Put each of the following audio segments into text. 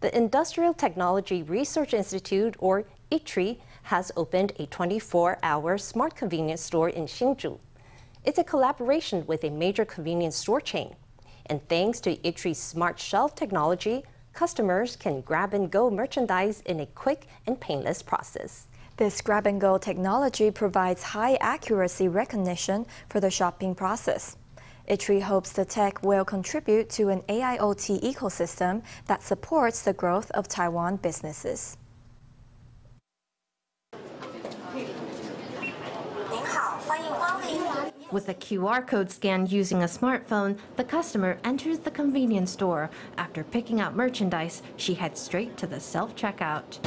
the Industrial Technology Research Institute, or ITRI, has opened a 24-hour smart convenience store in Hsinchu. It's a collaboration with a major convenience store chain. And thanks to ITRI's smart shelf technology, customers can grab-and-go merchandise in a quick and painless process. This grab-and-go technology provides high accuracy recognition for the shopping process. ITRI hopes the tech will contribute to an AIoT ecosystem that supports the growth of Taiwan businesses. With a QR code scan using a smartphone, the customer enters the convenience store. After picking out merchandise, she heads straight to the self-checkout.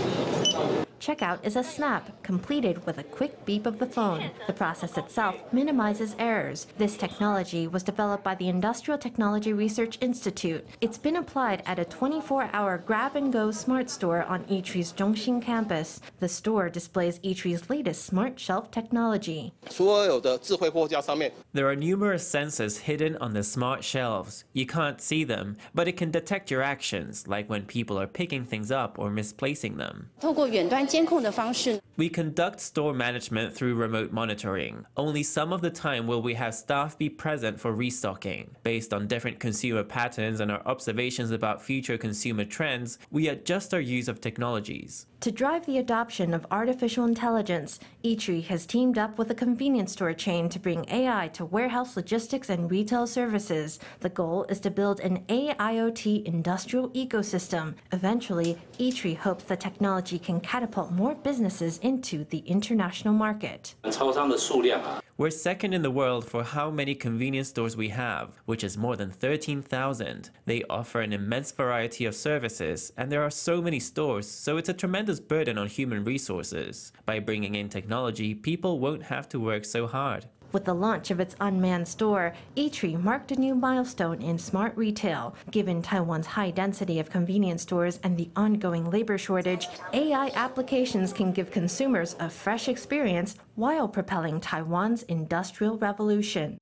Checkout is a snap, completed with a quick beep of the phone. The process itself minimizes errors. This technology was developed by the Industrial Technology Research Institute. It's been applied at a 24-hour grab-and-go smart store on ITRI's Chung-hsing Campus. The store displays ITRI's latest smart shelf technology. There are numerous sensors hidden on the smart shelves. You can't see them, but it can detect your actions, like when people are picking things up or misplacing them. We conduct store management through remote monitoring. Only some of the time will we have staff be present for restocking. Based on different consumer patterns and our observations about future consumer trends, we adjust our use of technologies. To drive the adoption of artificial intelligence, ITRI has teamed up with a convenience store chain to bring AI to warehouse logistics and retail services. The goal is to build an AIoT industrial ecosystem. Eventually, ITRI hopes the technology can catapult more businesses into the international market. We're second in the world for how many convenience stores we have, which is more than 13,000. They offer an immense variety of services, and there are so many stores, so it's a tremendous burden on human resources. By bringing in technology, people won't have to work so hard. With the launch of its unmanned store, ITRI marked a new milestone in smart retail. Given Taiwan's high density of convenience stores and the ongoing labor shortage, AI applications can give consumers a fresh experience while propelling Taiwan's industrial revolution.